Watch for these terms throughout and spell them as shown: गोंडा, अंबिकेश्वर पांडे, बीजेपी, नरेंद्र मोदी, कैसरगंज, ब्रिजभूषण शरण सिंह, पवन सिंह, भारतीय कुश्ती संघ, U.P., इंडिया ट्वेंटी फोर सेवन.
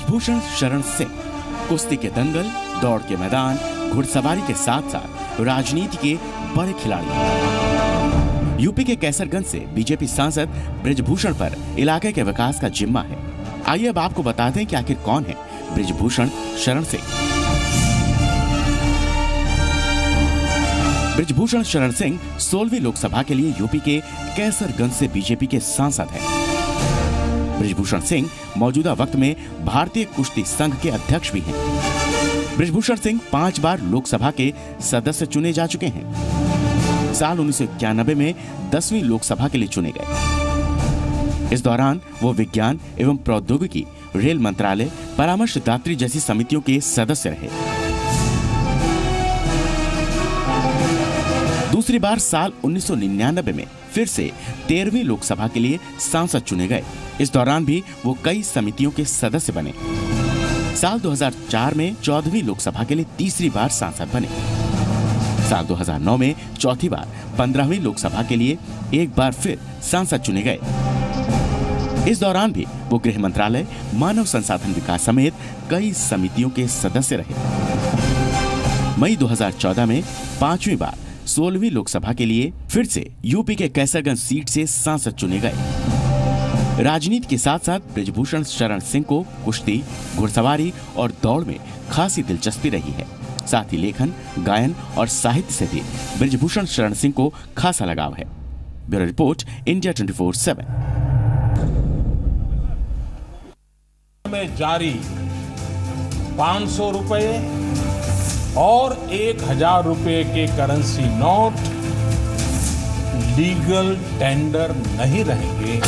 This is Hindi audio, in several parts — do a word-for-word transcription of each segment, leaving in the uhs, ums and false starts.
ब्रिजभूषण शरण सिंह कुश्ती के दंगल, दौड़ के मैदान, घुड़सवारी के साथ साथ राजनीति के बड़े खिलाड़ी हैं। यूपी के कैसरगंज से बीजेपी सांसद ब्रिजभूषण पर इलाके के विकास का जिम्मा है। आइए अब आपको बता दें कि आखिर कौन है ब्रिजभूषण शरण सिंह। ब्रिजभूषण शरण सिंह सोलहवीं लोकसभा के लिए यूपी के कैसरगंज से बीजेपी के सांसद हैं। ब्रिजभूषण सिंह मौजूदा वक्त में भारतीय कुश्ती संघ के अध्यक्ष भी हैं। ब्रिजभूषण सिंह पांच बार लोकसभा के सदस्य चुने जा चुके हैं। साल उन्नीस सौ इक्यानबे में दसवीं लोकसभा के लिए चुने गए। इस दौरान वो विज्ञान एवं प्रौद्योगिकी, रेल मंत्रालय, परामर्शदात्री जैसी समितियों के सदस्य रहे। दूसरी बार साल उन्नीस सौ निन्यानबे में फिर से तेरहवीं लोकसभा के लिए सांसद चुने गए। इस दौरान भी वो कई समितियों के सदस्य बने। साल दो हज़ार चार में चौदहवीं लोकसभा के लिए तीसरी बार सांसद बने। साल दो हज़ार नौ में चौथी बार पंद्रहवीं लोकसभा के लिए एक बार फिर सांसद चुने गए। इस दौरान भी वो गृह मंत्रालय, मानव संसाधन विकास समेत कई समितियों के सदस्य रहे। मई दो हज़ार चौदह में पांचवी बार सोलहवीं लोकसभा के लिए फिर से यूपी के कैसरगंज सीट से सांसद चुने गए। राजनीति के साथ साथ ब्रिजभूषण शरण सिंह को कुश्ती, घुड़सवारी और दौड़ में खासी दिलचस्पी रही है। साथ ही लेखन, गायन और साहित्य से भी ब्रिजभूषण शरण सिंह को खासा लगाव है। Bureau report, इंडिया ट्वेंटी फोर सेवन। में जारी पांच सौ रुपये और एक हजार रुपये के करेंसी नोट लीगल टेंडर नहीं रहेंगे।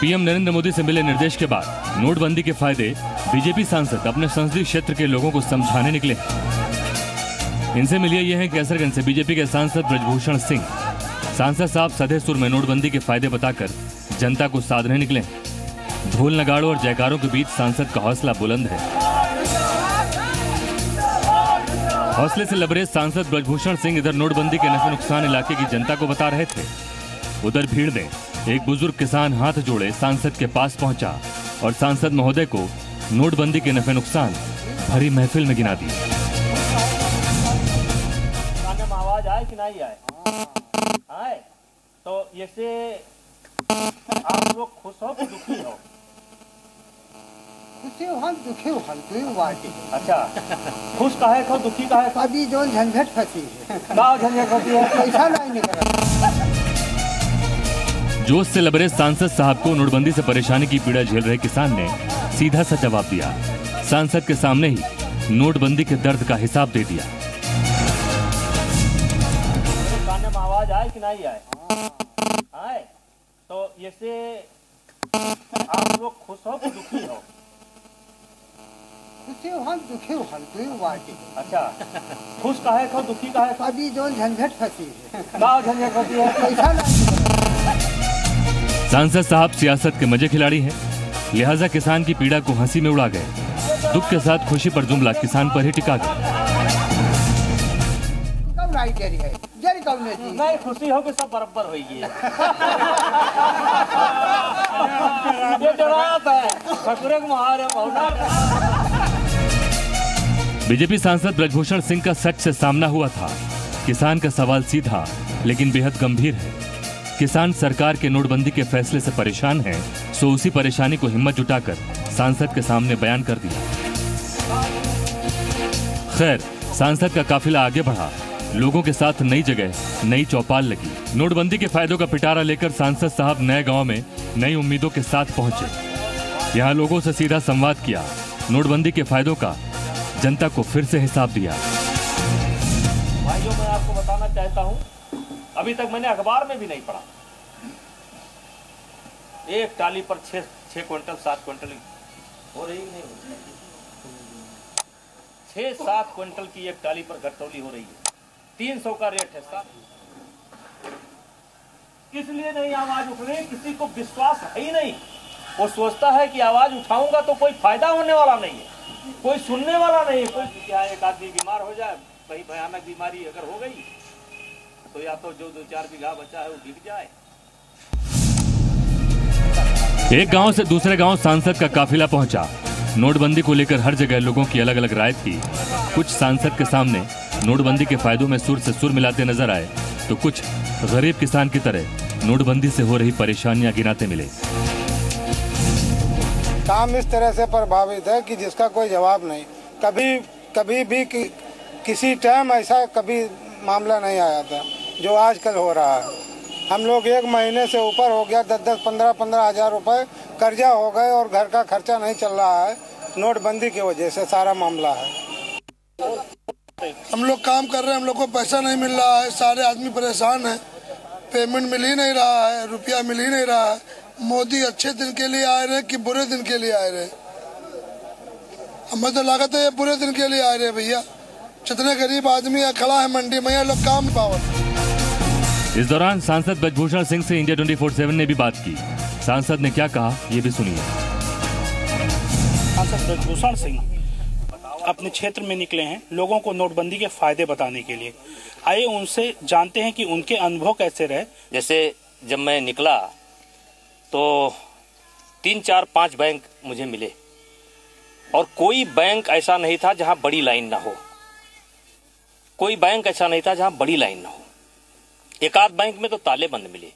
पीएम नरेंद्र मोदी से मिले निर्देश के बाद नोटबंदी के फायदे बीजेपी सांसद अपने संसदीय क्षेत्र के लोगों को समझाने निकले। इनसे मिलिए ये है कैसरगंज से बीजेपी के सांसद ब्रिजभूषण सिंह। सांसद साहब सधे सुर में नोटबंदी के फायदे बताकर जनता को साधने निकले। ढोल नगाड़ों और जयकारों के बीच सांसद का हौसला बुलंद है। हौसले से लबरेज सांसद ब्रिजभूषण सिंह इधर नोटबंदी के नफे नुकसान इलाके की जनता को बता रहे थे। उधर भीड़ में एक बुजुर्ग किसान हाथ जोड़े सांसद के पास पहुंचा और सांसद महोदय को नोटबंदी के नफे नुकसान भरी महफिल में गिना दी। आवाज आए कि नहीं आए? आए तो ऐसे आप लोग खुश हो कि दुखी हो? खुशी हो, दुखी हो, दोनों बात है। अच्छा, खुश काहे को, दुखी काहे को? अभी जो झंझट फंसी है, क्या झंझट फंसी है? पैसा नहीं निकला। जोश से लबरेज सांसद साहब को नोटबंदी से परेशानी की पीड़ा झेल रहे किसान ने सीधा सा जवाब दिया। सांसद के सामने ही नोटबंदी के दर्द का हिसाब दे दिया। आवाज आए कि नहीं आए? आए तो ऐसे आप लोग खुश हो कि दुखी हो? खुशी हो, दुखी हो, दोनों बात है। अच्छा, खुश काहे को, दुखी काहे को? अभी जो झंझट फंसी है, क्या झंझट फंसी है? पैसा नहीं। सांसद साहब सियासत के मजे खिलाड़ी हैं, लिहाजा किसान की पीड़ा को हंसी में उड़ा गए। दुख के साथ खुशी पर जुमला किसान पर ही टिका गया। नहीं, खुशी हो कि सब बराबर हो गई है। बीजेपी सांसद ब्रिजभूषण सिंह का सच से सामना हुआ था। किसान का सवाल सीधा लेकिन बेहद गंभीर है। किसान सरकार के नोटबंदी के फैसले से परेशान है, सो उसी परेशानी को हिम्मत जुटाकर सांसद के सामने बयान कर दिया। खैर, सांसद का काफिला आगे बढ़ा, लोगों के साथ नई जगह नई चौपाल लगी। नोटबंदी के फायदों का पिटारा लेकर सांसद साहब नए गांव में नई उम्मीदों के साथ पहुंचे। यहां लोगों से सीधा संवाद किया, नोटबंदी के फायदों का जनता को फिर से हिसाब दिया। भाइयों, मैं आपको बताना चाहता हूं, अभी तक मैंने अखबार में भी नहीं पढ़ा एक टाली पर छह छह क्विंटल सात क्विंटल हो रही नहीं छह सात क्विंटल की एक टाली पर घटतौली हो रही है। तीन सौ का रेट है साहब। इसलिए नहीं आवाज उठ रही, किसी को विश्वास है ही नहीं। वो सोचता है कि आवाज उठाऊंगा तो कोई फायदा होने वाला नहीं है, कोई सुनने वाला नहीं है। कोई क्या, एक आदमी बीमार हो जाए, कहीं भयानक बीमारी अगर हो गई तो या तो जो दो चार बीघा बचा है वो बिक जाए। एक गांव से दूसरे गांव सांसद का काफिला पहुंचा। नोटबंदी को लेकर हर जगह लोगों की अलग अलग राय थी। कुछ सांसद के सामने नोटबंदी के फायदों में सुर से सुर मिलाते नजर आए तो कुछ गरीब किसान की तरह नोटबंदी से हो रही परेशानियां गिनाते मिले। काम इस तरह से प्रभावित है कि जिसका कोई जवाब नहीं। कभी कभी भी कि, किसी टाइम ऐसा कभी मामला नहीं आया था जो आजकल हो रहा है। हम लोग एक महीने से ऊपर हो गया, दस दस पंद्रह पंद्रह हजार रुपए कर्जा हो गए और घर का खर्चा नहीं चल रहा है। नोटबंदी की वजह से सारा मामला है। हम लोग काम कर रहे हैं, हम लोग को पैसा नहीं मिल रहा है। सारे आदमी परेशान हैं, पेमेंट मिल ही नहीं रहा है, रुपया मिल ही नहीं रहा है। मोदी अच्छे दिन के लिए आए रहे कि बुरे दिन के लिए आए रहे? हमें तो लागत है ये बुरे दिन के लिए आए रहे भैया। जितने गरीब आदमी खड़ा है मंडी में, ये लोग काम पावर। इस दौरान सांसद ब्रिजभूषण सिंह से इंडिया ट्वेंटी फोर सेवन ने भी बात की। सांसद ने क्या कहा ये भी सुनिए। सांसद ब्रिजभूषण सिंह अपने क्षेत्र में निकले हैं लोगों को नोटबंदी के फायदे बताने के लिए। आइए उनसे जानते हैं कि उनके अनुभव कैसे रहे। जैसे जब मैं निकला तो तीन चार पाँच बैंक मुझे मिले और कोई बैंक ऐसा नहीं था जहाँ बड़ी लाइन ना हो। कोई बैंक ऐसा नहीं था जहां बड़ी लाइन ना हो। एक आध बैंक में तो ताले बंद मिले।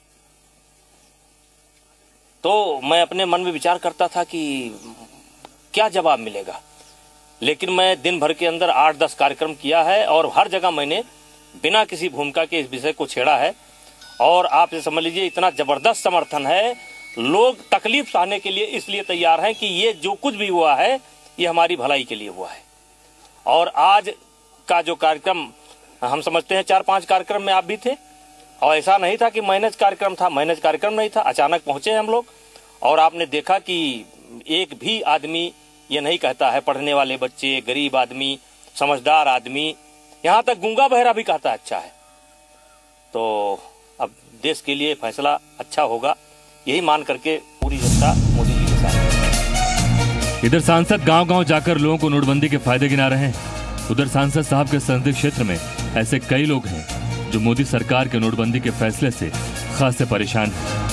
तो मैं अपने मन में विचार करता था कि क्या जवाब मिलेगा, लेकिन मैं दिन भर के अंदर आठ दस कार्यक्रम किया है और हर जगह मैंने बिना किसी भूमिका के इस विषय को छेड़ा है। और आप ये समझ लीजिए इतना जबरदस्त समर्थन है, लोग तकलीफ सहने के लिए इसलिए तैयार हैं कि ये जो कुछ भी हुआ है ये हमारी भलाई के लिए हुआ है। और आज का जो कार्यक्रम हम समझते हैं, चार पांच कार्यक्रम में आप भी थे और ऐसा नहीं था कि मैनेज कार्यक्रम था, मैनेज कार्यक्रम नहीं था। अचानक पहुंचे हम लोग और आपने देखा कि एक भी आदमी ये नहीं कहता है, पढ़ने वाले बच्चे, गरीब आदमी, समझदार आदमी, यहाँ तक गूंगा बहरा भी कहता अच्छा है। तो अब देश के लिए फैसला अच्छा होगा, यही मान करके पूरी जनता मोदी जी के साथ। इधर सांसद गाँव गाँव जाकर लोगों को नोटबंदी के फायदे गिना रहे हैं। उधर सांसद साहब के संसदीय क्षेत्र में ऐसे कई लोग हैं जो मोदी सरकार के नोटबंदी के फैसले से खासे परेशान हैं।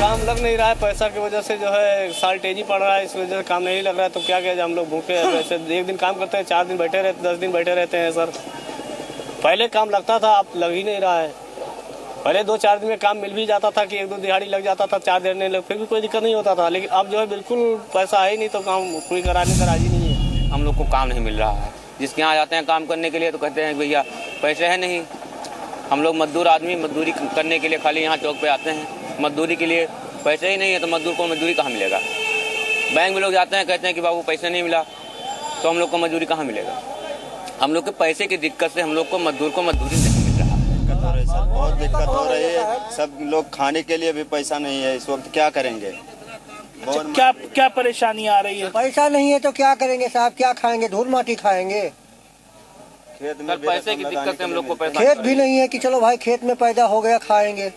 काम लग नहीं रहा है, पैसा की वजह से जो है शार्टेजी पड़ रहा है, इस वजह से काम नहीं लग रहा है। तो क्या किया जाए, हम लोग भूखे हैं। वैसे एक दिन काम करते हैं, चार दिन बैठे रहते, दस दिन बैठे रहते हैं सर। पहले काम लगता था, अब लग ही नहीं रहा है। पहले दो चार दिन में काम मिल भी जाता था कि एक दो दिहाड़ी लग जाता था, चार दिन नहीं लग, फिर भी कोई दिक्कत नहीं होता था। लेकिन अब जो है बिल्कुल पैसा है ही नहीं, तो काम कोई कराने का राजी नहीं है। हम लोग को काम नहीं मिल रहा है। जिसके यहाँ जाते हैं काम करने के लिए तो कहते हैं भैया पैसे हैं नहीं। हम लोग मजदूर आदमी मजदूरी करने के लिए खाली यहाँ चौक पे आते हैं, मजदूरी के लिए पैसे ही नहीं है तो मजदूर को मजदूरी कहाँ मिलेगा। बैंक में लोग जाते हैं, कहते हैं कि बाबू पैसे नहीं मिला, तो हम लोग को मजदूरी कहाँ मिलेगा। हम लोग के पैसे की दिक्कत से हम लोग को मजदूर को मजदूरी नहीं मिल रहा। दिक्कत हो रही है सर, बहुत दिक्कत हो रही है। सब लोग खाने के लिए भी पैसा नहीं है इस वक्त, क्या करेंगे। क्या क्या परेशानी आ रही है? पैसा नहीं है तो क्या करेंगे साहब, क्या खाएंगे, धूल माटी खाएंगे। खेत में पैसे की दिक्कत है हम लोग को, खेत भी नहीं है कि चलो भाई खेत में पैदा हो गया खाएंगे।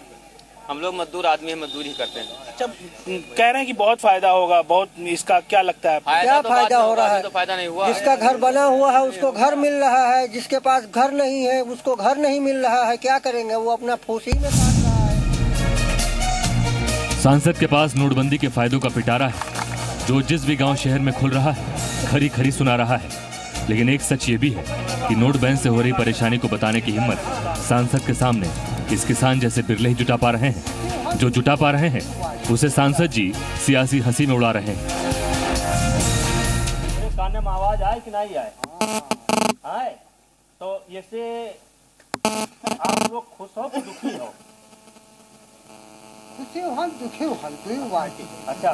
हम लोग मजदूर आदमी है, मजदूरी करते हैं। अच्छा, कह रहे हैं कि बहुत फायदा होगा, बहुत, इसका क्या लगता है? क्या फायदा हो रहा है, तो फायदा नहीं हुआ। जिसका घर बना हुआ है उसको घर मिल रहा है, जिसके पास घर नहीं है उसको घर नहीं मिल रहा है। क्या करेंगे, वो अपना फूसी में। सांसद के पास नोटबंदी के फायदों का पिटारा है जो जिस भी गांव शहर में खुल रहा है, खरी खरी सुना रहा है। लेकिन एक सच ये भी है कि नोट बैन से हो रही परेशानी को बताने की हिम्मत सांसद के सामने इस किसान जैसे बिरले ही जुटा पा रहे हैं। जो जुटा पा रहे हैं उसे सांसद जी सियासी हंसी में उड़ा रहे हैं। कान में आवाज आए कि नहीं आए, आए तो जैसे आप लोग खुश हो कि दुखी हो? खुशी हल दुखी हल कोई बात नहीं। अच्छा,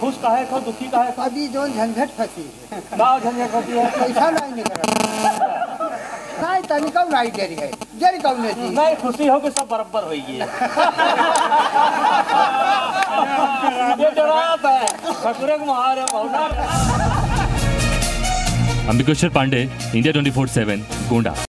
खुश काहे को दुखी काहे को? अभी जो झंझट फंसी है, गाँव झंझट फंसी है, पैसा नहीं निकल रहा है, तनिका नहीं जरी गए, जरी कम नहीं थी। नहीं खुशी हो कि सब बराबर हो गई है। ये जवाब है, खतरे को मार है बहुत। अंबिकेश्वर पांडे, इंडिया ट्वेंटी फोर सेवन, गोंडा।